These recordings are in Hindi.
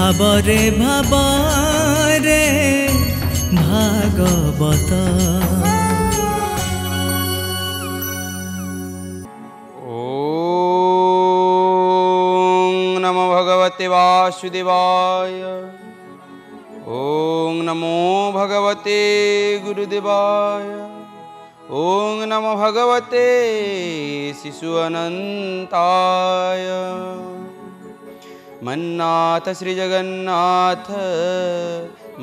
ভাবরে ভাবরে ভাগবত। ওং নমঃ ভগবতে বাসুদেবায়। ওং নমো ভগবতে গুরুদেবায়। ওং নমঃ ভগবতে শিশু অনন্তায়। मन्नाथ श्री जगन्नाथ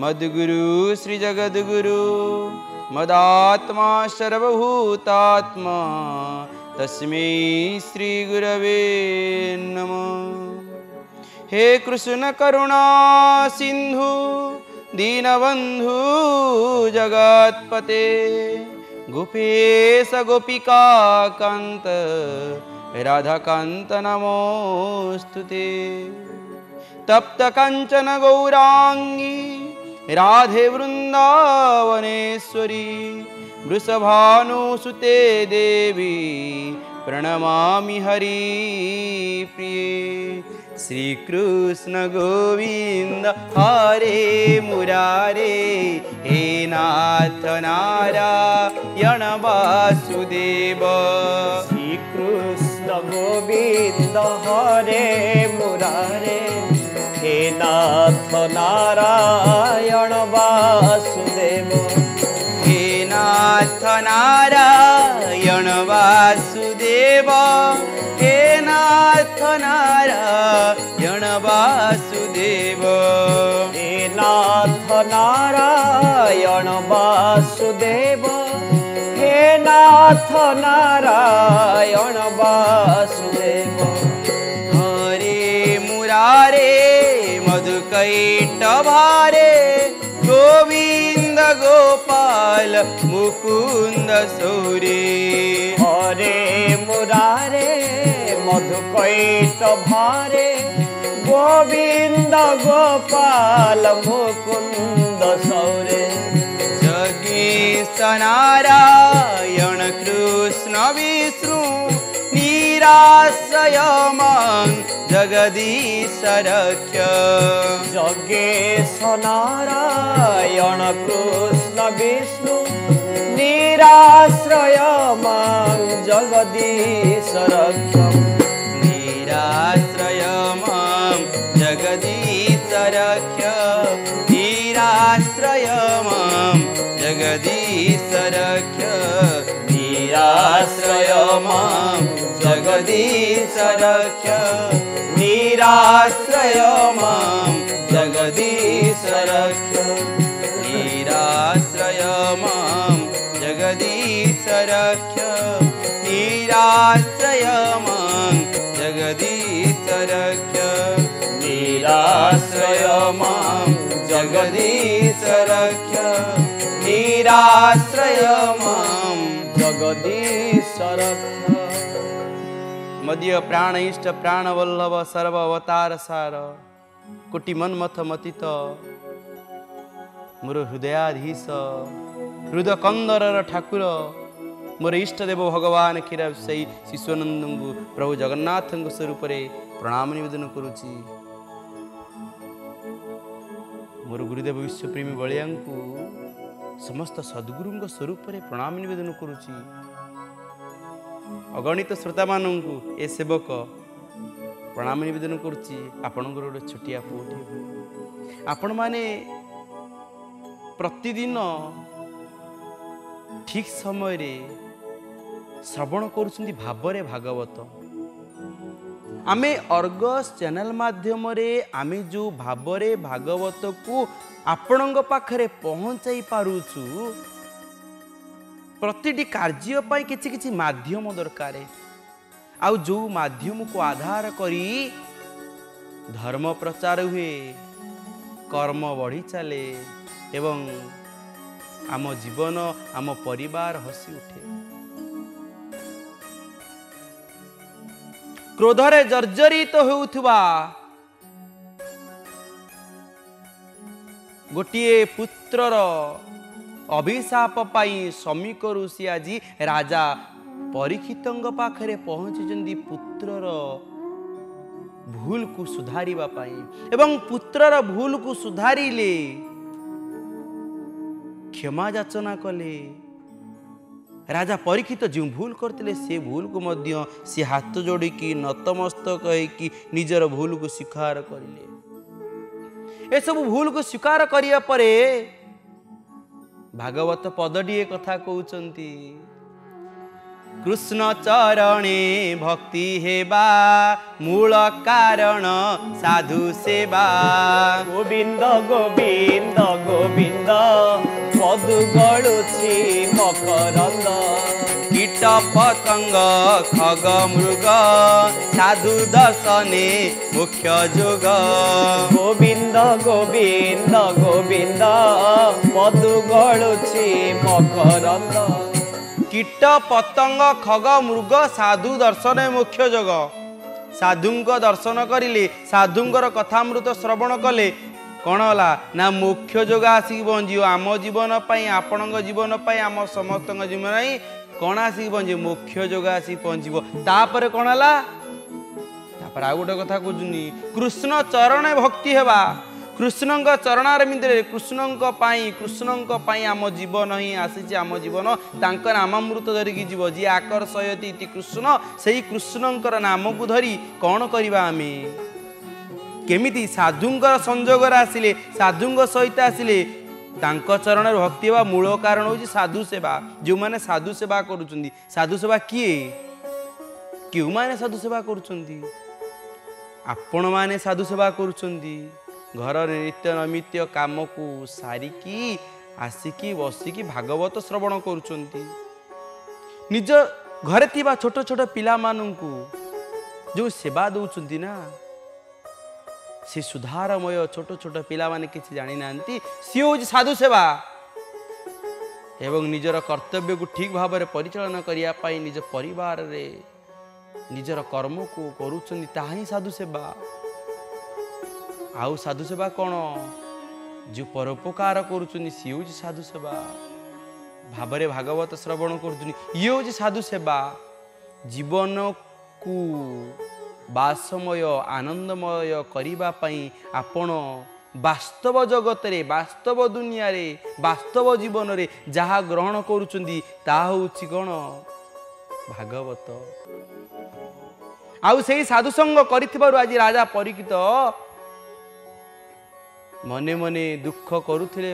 मद्गुरु श्री जगद्गुरु मदात्मा सर्वभूतात्मा तस्मै श्री गुरवे नमः। हे कृष्ण करुणा सिंधु दीनबंधु जगत्पते गोपेश गोपिका कांत राधाकांत नमोस्तुते। तप्त कंचन गौरांगी राधे वृंदावनेश्वरी वृषभानुसुते देवी प्रणमामि हरि प्रिये। श्री कृष्ण गोविंद हरे मुरारे हे नाथ नारायण वासुदेव। श्री कृष्ण गोविंद हरे मुरारे हे नाथ नारायण वासुदेव। हे नाथ नारायण वासुदेव। हे नाथ नारायण वासुदेव। हे नाथ नारायण वासुदेव। हे नाथ नारायण वासुदेव। हरे मुरारे मधुकैट भारे गोविंद गोपाल मुकुंद सौरे। हरे मुरारे मधुकैट भारे गोविंद गोपाल मुकुंद सौरे। जगीश नारायण कृष्ण विष्णु निराश्रय मां जगदीश रक्ष। जगेश नारायण कृष्ण विष्णु निराश्रय मां जगदीश रक्ष। निराश्रय मां जगदीश रक्ष। निराश्रय मां जगदीश रक्ष। निराश्रय मां जगदीश रक्ष। निराश्रय मां जगदीश रक्ष। निराश्रय मां जगदीश रक्ष। निराश्रय मां जगदीश रक्ष। निराश्रय मां जगदीश रक्ष। निराश्रय मां जगदीश रक्ष। मध्य प्राण इष्ट प्राण वल्लभ सर्व अवतार सार कोटि मन्मथ मतित मोर हृदयाधीश हृदय कंदर ठाकुर मोर इष्टदेव भगवान क्षीरसाई शिशुनंद प्रभु जगन्नाथ स्वरूप प्रणाम निवेदन करुच्ची। मोर गुरुदेव विश्वप्रेमी बलिया समस्त सद्गुरु स्वरूप प्रणाम निवेदन करुच्ची। अगणित श्रोता मानू ए सेवक प्रणाम निवेदन करुच्ची। आपण गोटे छोटिया पुटे आपण माने प्रतिदिन ठीक समय रे श्रवण करुछन्ति भावरे भागवत। आमे अर्गस चैनल माध्यम रे आमे जो भावरे भागवत को आपणंग पाखरे पहुंचाई पारुछु। प्रतिटी कार्य पाई किछि किछि माध्यम दरकार। आउ जो माध्यम को आधार करी धर्म प्रचार हुए कर्म बढ़ी चले एवं आम जीवन आम परिवार हसी उठे। क्रोधरे जर्जरित तो होउथुबा गोटिए पुत्रर अभिशाप पाई समीक ऋषि आज राजा परीक्षित पाखरे पहुँची पुत्रर भूल को सुधार एवं पुत्रर भूल को सुधारिले क्षमा याचना कले। राजा परीक्षित जो भूल करते से भूल को मध्य से हाथ जोड़िकी नतमस्तक होइकी निजर भूल को स्वीकार करें। ये सब भूल को स्वीकार करिया परे भागवत पदडीए कथा कहउचंती कृष्ण चरणे भक्ति हेबा मूल कारण साधु सेवा। गोविंद गोविंद गोविंद मधु गड़ुछि मकरंद कीट पतंग खग मृग साधु दर्शने मुख्य जोग। गोविंद गोविंद गोविंद मधु गड़ुछि मकरंद कीट पतंग खग मृग साधु दर्शन मुख्य जोग। साधु दर्शन करिले साधु कथामृत श्रवण कले कौन होला ना मुख्य जोग आसिक बंजी आम जीवन पर आपण जीवन पर आम समस्त जीवन कौन आसिक बंजी मुख्य जोग आसिक पहुंचीबो। तापर कौन होला तापर आ गोटे कथा कहूनी कृष्ण चरण भक्ति हेबा। कृष्ण चरणारविंद कृष्ण आम जीवन ही आसी आम जीवन तांकर नामामृत धरिकी जीव जी आकर्षयति इति कृष्ण से ही कृष्णंकर नाम को धरी कौन करवा आम केमिति साधुंकर संजोग आसिले साधुंग सहित आसिले तांकर चरण भक्ति बा मूल कारण होछि साधु सेवा। जो माने साधु सेवा करूछंदी साधु सेवा किए केउ माने साधु सेवा करूछंदी आपण माने साधु सेवा करूछंदी घर नित्य नैमित्य काम को सारिकी आसिकी बसिकी भागवत श्रवण करुचंती। निज घरे थिबा छोट छोट पिला मानंकु जो सेवा दउचंती ना से सुधारमय छोट छोट पिला माने किछि जानि नांती सी हो साधु सेवा। एवं निजर कर्तव्य को ठीक भाव परिचालन करिया पाई निज परिवार रे निजर कर्म को करुचंती ताही साधु सेवा। आउ साधु सेवा कौन जो परोपकार करुचुनी सी हो साधु सेवा भावरे भागवत श्रवण करुचुनी ये हो साधु सेवा। जीवन को बासमय आनंदमय करिबा पई आपण वास्तव जगत रे वास्तव दुनिया रे वास्तव जीवन रे जहा ग्रहण करुचुंदी ता होउछि कोन भागवत। आउ सेही साधु संग करिथिबारु आज राजा परीक्षित मने मने दुख करुथिले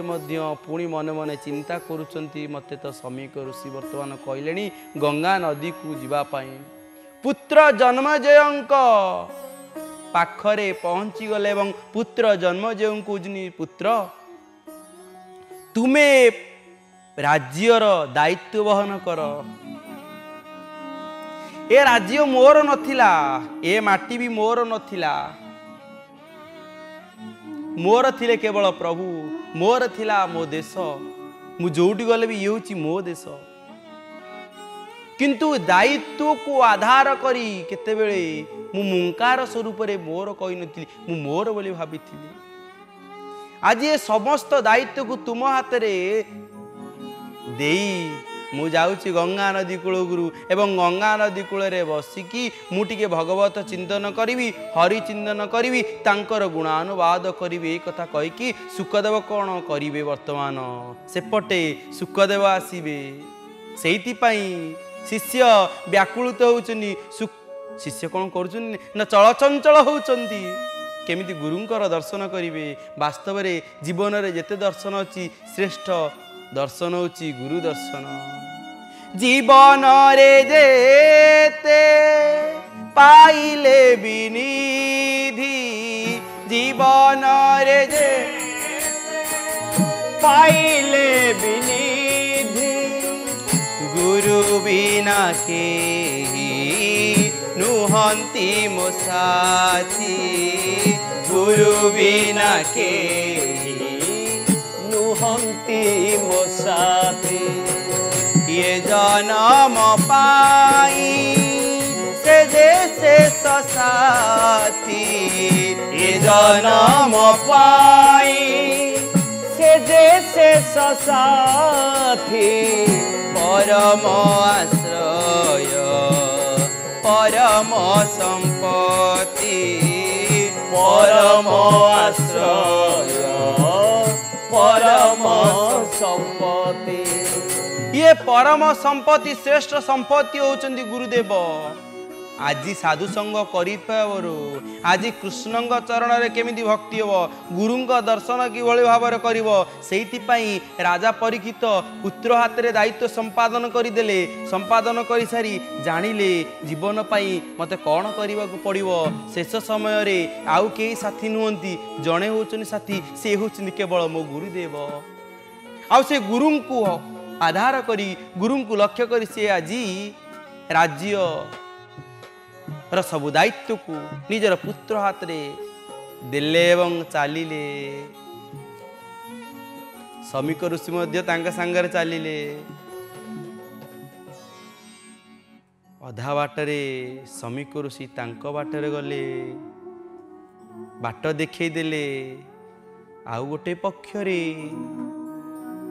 पुणी मने मने चिंता करुचंती मते तो समीक ऋषि वर्तमान कहले गंगा नदी को जीवापाई। पुत्र जन्मजयंक पाखरे पहुंची गले एवं पुत्र जन्मजयंकु जनी पुत्र तुमे राज्यर दायित्व बहन कर। ए राज्य मोर नथिला ए माटी भी मोर नथिला मोर थिले केवल प्रभु मोर थिला मो देश मु जोटी गले भी ये होची मो देश। किंतु दायित्व को आधार करी केते बेले मु मुंकार स्वरूप रे मोर कहि नथिली मु मोर बोली भाबिथिली। आज ये समस्त दायित्व को तुम हाथ रे देई मु जाउची गंगा नदी कूल गुरु एवं गंगा नदी कूल रे बसिकी मु टिके भगवत चिंतन करी हरि चिंतन करी तांकर गुणानुवाद करी ए कथा कहीकि सुखदेव कौन करेंगे। वर्तमान सेपटे सुखदेव आसबे सेपाई शिष्य व्याकुलित होचनी शिष्य कौन कर ना चलचंचल होचंती केमिति गुरुंकर दर्शन करेंगे। वास्तव में जीवन में जिते दर्शन अच्छी श्रेष्ठ दर्शन होची गुरु दर्शन। जीवन रे जेते पाइले विनिधि जीवन रे जे पाइले विनिधि गुरु बिना केहि नुहंती मो साथी गुरु बिना केहि नुहंती मो साथी। ये जन्म पाई से जैसे साथी ये जन्म पाई से जैसे साथी परम आश्रय परम संपत्ति परम आश्रय परम संपत्ति। ये परम संपत्ति श्रेष्ठ संपत्ति होचंदी गुरुदेव। आज साधु संग कर आज कृष्ण चरण में केमी भक्ति हे गुरु दर्शन कि भाव में राजा परीक्षित पुत्र हाथ में दायित्व संपादन करदे। संपादन कर सारी जानिले जीवन पाई मते कौन करने को पड़ो। शेष समय रे आउ कई साथी नुहंती जड़े होचनी साथी से होचनी केवल मो गुरुदेव। आ से गुरु को आधार करी गुरु को लक्ष्य करी से आज राज्य सबु दायित्व को निजर पुत्र हाथ में देले चलिले। समीक ऋषि सागर चलिले अधा बाटरे समीक ऋषि बाटर गले बाट देखदेले। आउ गोटे पक्षर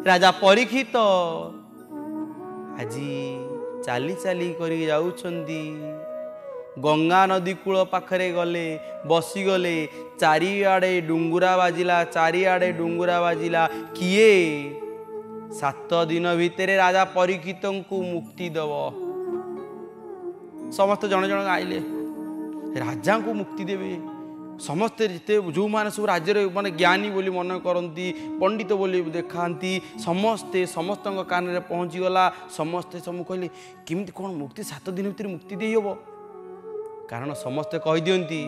राजा परीक्षित आज चली चली कर गंगा नदी कूल पाखरे गले बसीगले। चारिआड़े डुंगुरा बाजिला चारिआड़े डुंगुरा बाजिला। किए 7 दिन भितरे राजा परीक्षित को मुक्ति दब। समस्त जन जन आइले राजा को मुक्ति देवे। समस्ते जिते जो मैंने सब राज्य माने ज्ञानी बोली मन करती पंडित बोली देखाती समस्ते समस्त कान में पहुँची गला। समस्ते सब कहले किमती कौन मुक्ति 7 दिन भितर मुक्ति दे हेबो। कारण समस्ते कही दिंती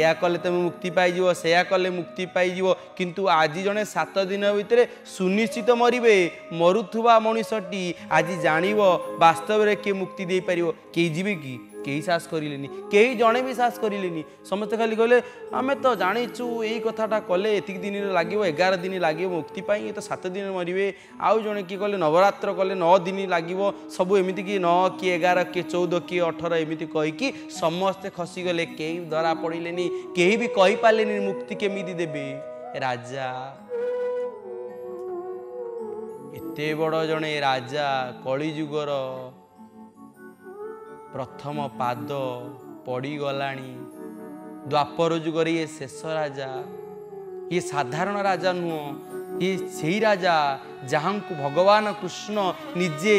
या कले तुम मुक्ति पाई सेया कले मुक्ति पाई। किंतु आज जड़े 7 दिन भितर सुनिश्चित मरबे। मरुवा मनीषटी आज जाणी वास्तव में किए मुक्ति दे पार। कई जीवे कि कई सास करेनि कई जड़े भी सास करेनि। समस्ते खाली कहले आम तो जाचु यही कथाटा कले एति दिन लगे 11 दिन लगे मुक्ति पाई। ये तो 7 दिन मरबे। आउ जड़े किए कले नवरात्र कले 9 दिन लगे। सब एमती कि 9 किए 11 किए 14 किए 18 एमती कहीकि समस्ते खसीगले। कई धरा पड़े केही भी कही पाले नहीं मुक्ति केमिदी देबे। राजा एते बड़ जने राजा कलिजुगर प्रथम पाद पड़ी गलाणी। द्वापर जुगर ये शेष राजा ये साधारण राजा नुह। ये सही राजा जहां को भगवान कृष्ण निजे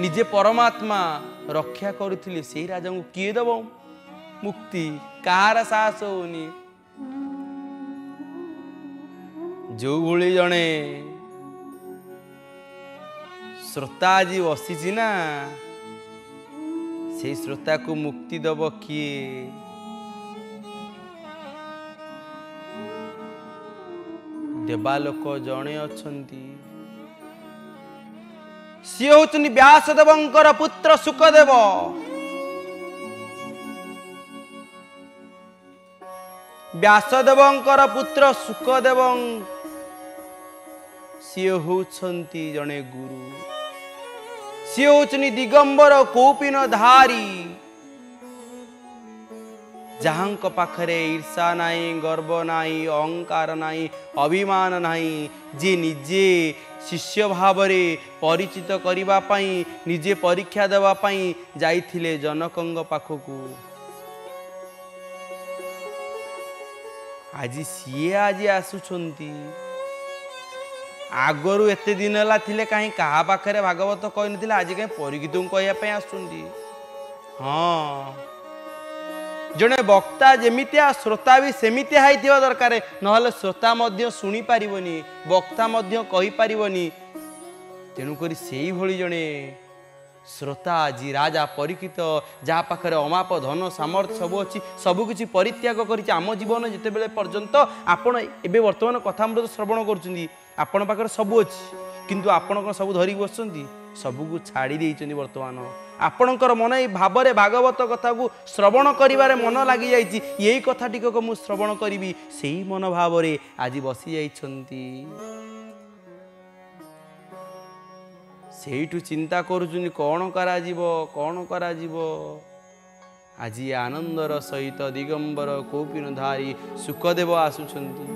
निजे परमात्मा रक्षा करुथिले। सही राजा को किए देबो मुक्ति? कार साहस होनी। जो भूली जने श्रोता आज बसी ना से श्रोता को मुक्ति दब किए? देवा लोक जने अच्छी सी होचनी व्यासदेवंकर पुत्र सुखदेव। व्यासदेवंकर पुत्र सुखदेव सी होती जने गुरु। सी होचनी दिगंबर कौपिन धारी। जहां पाखरे ईर्षा नाई गर्व नाई अहंकार नाई अभिमान नाई। जे निजे शिष्य भाव में परिचित करने निजे परीक्षा देवाई जाइथिले जनकंग पाखकू। आज सीए आज आसुंच आगरू एत दिन है कहीं क्या पाखे भागवत कही ना आज कहीं परीक्षित कहवाई आसुँगी। हाँ जड़े वक्ता जमीतिया श्रोता भी सेमितिया होता दरकार। ना श्रोता शुणी पारनी वक्ता कहीपरि। तेणुक से जड़े श्रोता आज राजा परीक्षित जहाँ पाखे अमाप धन सामर्थ्य सब अच्छी सबकि परित्याग कर आम जीवन जिते बेले पर्यंत आपण एवं वर्तमान कथामृत श्रवण कर पाखे सब अच्छी किंतु आपण सब धरिक बस सबको छाड़ी देइछन्ती। वर्तमान आपणकर मन ये भाव में भागवत कथा को श्रवण कर मन लगी जाइए। यही कथा टिकक मुझ श्रवण करी से ही मनोभाव आज बसी जाइछन्ती। सेठू चिंता करुचुनी कौन कराजिब कौन कराजिब। आज आनंदर सहित दिगंबर कौपिन धारी सुखदेव आसुचंती।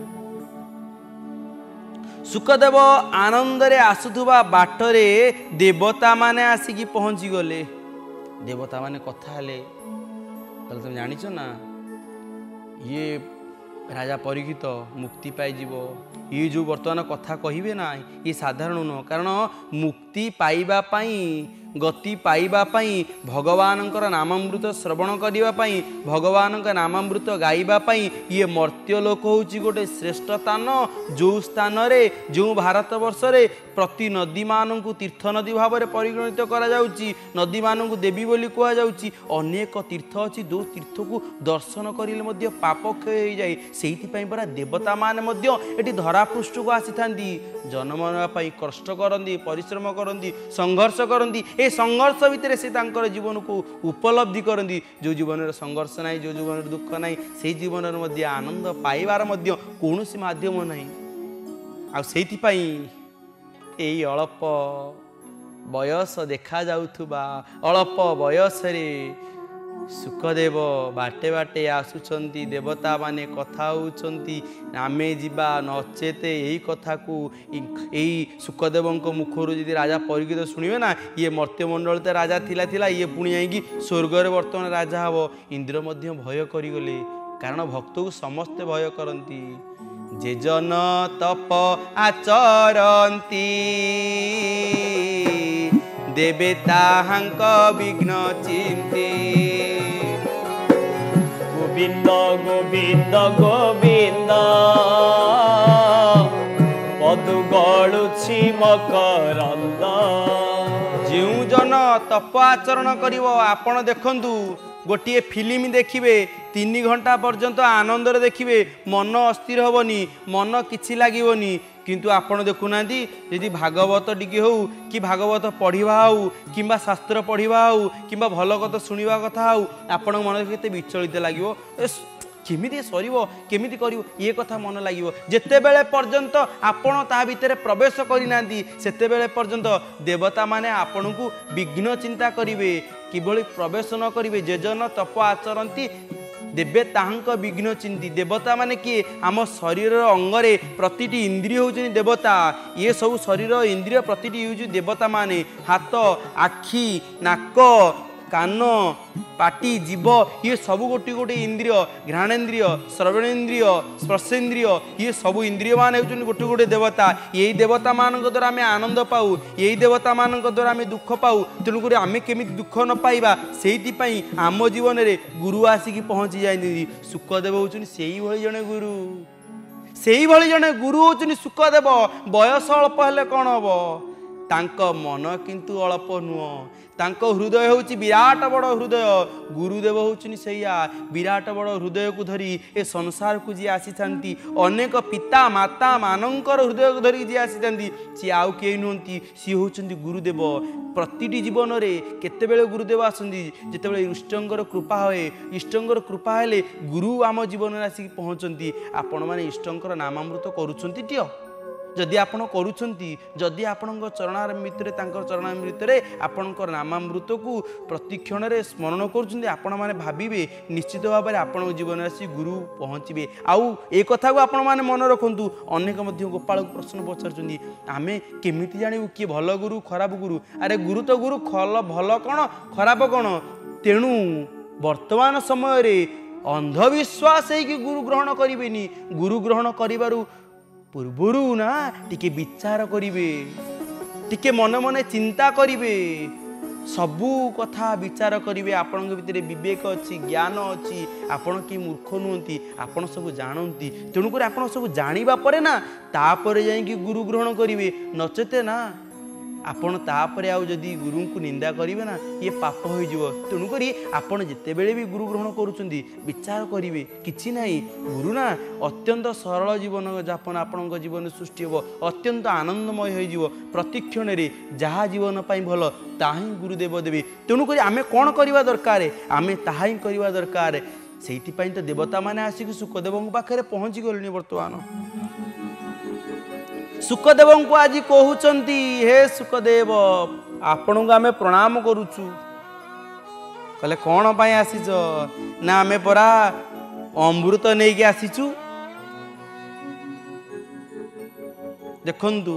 सुखदेव आनंदरे आसुथुबा बाटरे देवता माने आसिकी पहुँची गले। देवता माने कथा हेले तुम जानिछो ना ये राजा परीक्षित मुक्ति पाइब ये जो बर्तमान कथा कहे ना ये साधारण नुह कारण मुक्ति पाइबापी गति पाइबापी भगवान नामामृत श्रवण करने भगवान नामामृत गाइबापी ये मर्त्यलोक हूँ गोटे श्रेष्ठ स्थान जो स्थान जो भारतवर्ष प्रति नदी मान तीर्थ नदी भाव में परिगणित करी मान देवी बोली कहु अनेक तीर्थ अच्छी जो तीर्थ को दर्शन करें पाप क्षय हो जाए से परा देवता मैंने धरापृष्ठ को आसी था जन्म नापी कष्ट करती परिश्रम करती संघर्ष करती ए संघर्ष भितर से जीवन को उपलब्धि करती जो जीवन संघर्ष ना जो जीवन दुख ना से जीवन मध्य आनंद पाइबार कौन सी माध्यम ना आई यही अल्प बयस देखा जाउथुबा अल्प बयस रे सुखदेव बाटे बाटे आसुचंती देवता माने कथा होचंती आमे जीवा नचेते यही कथा को यही सुखदेव मुखर जी राजा परीक्षित शुणवे ना ये मर्त्यमंडल तो राजा थिला थिला ये पुणी जा स्वर्गर बर्तमान राजा हम इंद्र मध्य भय करीगले कारण भक्त को समस्ते भय करती जे जन तप आचरती देवता विघ्न चिंती गोविंद गोविंद गोविंद पदु गलुछि मकरंद जो जन तप आचरण करिवो आपण देखंतु गोटे फिल्म देखिए 3 घंटा पर्यंत आनंद देखिए मन अस्थिर हेनी मन किसी लगभग किंतु आपण देखुना यदि भागवत टिके हो कि भागवत पढ़ा हो कि शास्त्र पढ़ा हो कि भल कथा शुणा कथा हो आपण मन के विचलित लगे केमी सर केमी कर ये कथा मन लगे जिते बेले पर्यंत आपण ता भितर प्रवेश करना सेते बेले पर्यंत देवता माने आपण को विघ्न चिंता करेंगे किभली प्रवेश न करेंगे जेजन तप आचरती देवे ताहंक विघ्न चिंती देवता माने किए आम शरीर अंगरे प्रतिटी इंद्रिय होउछनि देवता ये सब शरीर इंद्रिय प्रतिटी होउछि देवता माने हाथ आखि नाक कान पाटी जीव ये सब गोटे गोटे इंद्रिय घ्राणेन्द्रिय श्रवणेन्द्रिय स्पर्शेन्द्रिय ये सब इंद्रिय मान होउछनि गोटे गोटे देवता यही देवता मान द्वारा आम आनंद पाऊ यही देवता मान द्वारा आम दुख पाऊ तेणुक आम केमी दुख न पाइबा सेइतिपई आम जीवन रे गुरु आसिक पहुँची जाइनि सुखदेव होउछनि सेही भली जने गुरु सेही भली जने गुरु होउछनि सुखदेव बयस अल्प हेले कोन होबो तांको मन किंतु अल्प नुह तांको हृदय होउछि विराट बड़ हृदय गुरुदेव होउछनि सैया विराट बड़ हृदय को धरी ए संसार को जी आसी थांती अनेक पिता माता मानंकर हृदय को धरी जी आसी थांती सी आउ के नुहंती सी होउछन्ती गुरुदेव प्रतिटी जीवन रे केते बेले गुरुदेव आसंती जते बेले इष्टंकर कृपा होए इष्टंकर कृपा हेले गुरु आम जीवन रे आसी पहुंचंती आपण माने इष्टंकर नामामृत करूछंती टियो जदि आप जदि आपण चरणामृत चरणामृत आपण नामामृत को प्रतिक्षण स्मरण कर भावे निश्चित भाव में आपण जीवन आसी गुरु पहुँचे आउ एक कथा को आपण मैंने मन रखु अनेक गोपाल को प्रश्न पचार आम केमी जानू किए भल गुरु खराब गुरु अरे गुरु तो गुरु खल भल कौन खराब कौन तेणु वर्तमान समय अंधविश्वास है गुरु ग्रहण करेनि गुरु ग्रहण कर पूर्वरू ना टिके विचार करिवे टिके मने मने चिंता करिवे सबू कथा विचार करिवे आपण भितर विवेक अच्छी ज्ञान अच्छी आपण के मूर्ख नुहंती आपण सब जानती तेणुक आपण सब जानिबा परे ना तापर जाइंकी गुरु ग्रहण करिवे नचेते ना आपण तापर आउ जदि गुरु को निंदा करिवे ना ये पाप हो जिवो तेणुक आपण जिते बेले भी गुरु ग्रहण करूचंदी विचार करिवे किछि नाही गुरु ना अत्यंत सरल जीवन यापन आपण जीवन सृष्टि हो अत्यंत आनंदमय हो जिवो प्रतिक्षण रे जहा जीवन पई भलो ताही गुरुदेव देवे तेणुक आमे कोन करिवा दरकार आमे ताही करिवा दरकार सेति पई तो देवता माने आसी सुखदेव पाखरे पहुंची गलनी वर्तमान सुखदेव को आज कहते हे सुखदेव आपण को आम प्रणाम करुचु कहले कौन पाई आसीच ना आम परा अमृत नहीं कि आसीचु देखंतु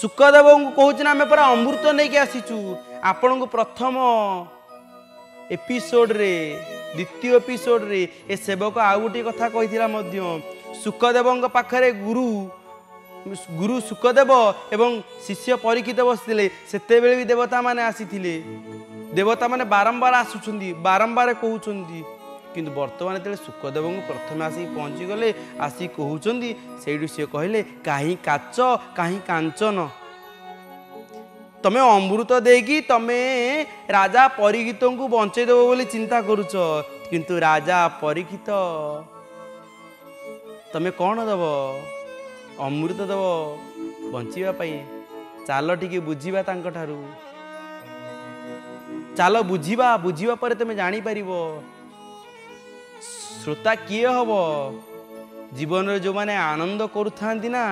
सुखदेव को कहूँ आम परा अमृत नहीं कि आसीचु आपण को प्रथम एपिसोड रे द्वितीय एपिसोड रे ए सेवक आउ गोटे कथा कही शुकदेव पाखे गुरु गुरु शुकदेव एवं शिष्य परीक्षित बसते सेते बेले भी देवता माने आसीथिले। देवता माने बारंबार आसुछंदी बारंबार कहउछंदी किंतु वर्तमान तेले शुकदेव को प्रथम आसी पहुँची गले आसी कहउछंदी सेइडु से कहले काहि काच काहि कांचन तमे अमृत देगी तमे राजा परीक्षित को बंचे देबो बोली चिंता करूछ किंतु राजा परीक्षित तमे कोन देबो अमृत देव बंचापी चाल टी बुझा चाल बुझा बुझा पर तुम जापर श्रोता किए हम जीवन रे जो माने आनंद करूँ ना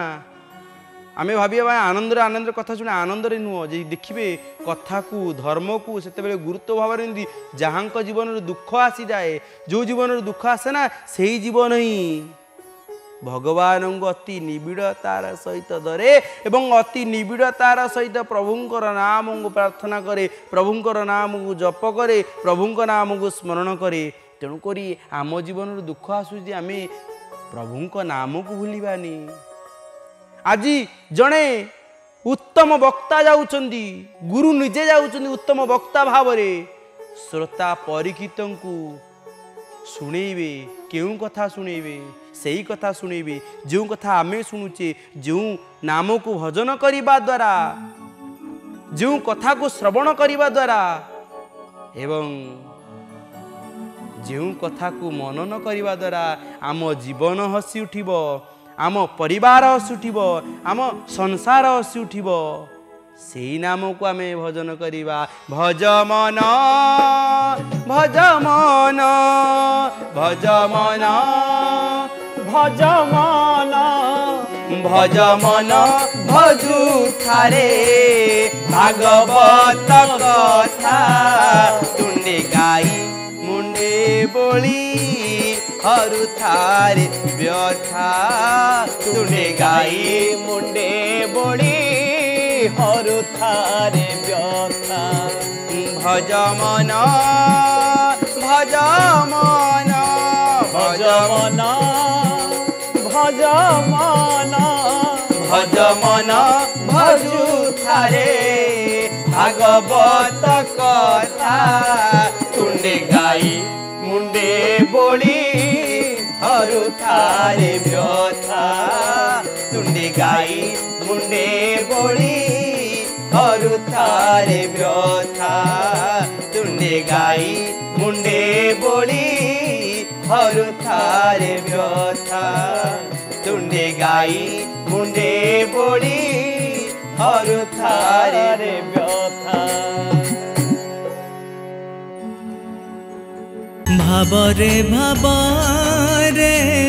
आम भाव आनंद आनंद कथा शुणे आनंद नुह जी देखिए कथा को धर्म को से गुरुत्व भाव में जहाँ जीवन दुख आसी जाए जो जीवन दुख आसे ना से ही जीवन ही भगवान को अति निबिड़तार सहित धरे एवं अति निबिड़तार सहित प्रभुंर नाम को प्रार्थना करे प्रभुंर नाम को जप करे प्रभुंर नाम को स्मरण करे तेणुक आम जीवन दुख आसूँ आम प्रभुं नाम को भूलवानी। आज जड़े उत्तम वक्ता जाऊँगी गुरु निजे जाऊँगी उत्तम वक्ता भाव में श्रोता परीक्षित को शुणेबे क्यों कथा शुणेबे से ही कथा शुणेबे जो कथा आमे शुणुचे जो नाम को भजन करने द्वारा जो कथा को श्रवण करने द्वारा एवं जो कथा को मनन करने द्वारा आम जीवन हसी उठिबो आम परिवार हसी उठिबो आम संसार हसी उठिबो से नाम को आम भजन करवा भज मन भजु थारे भागवत कथा तुंडे गाई मुंडे बोली हरु थारे व्यथा तुंडे गाई मुंडे बोली थारे व्यथा भज मन भजु थारे भागवत कथा तुंडे गाई मुंडे बोली हरु थारे व्यथा तुंडे गाई मुंडे बोली हरु थारे व्यथा तुंडे गाई मुंडे बोली हरु थारे व्यथा तुंडे गाई मुंडे बोली हरु थारे व्यथा भाव रे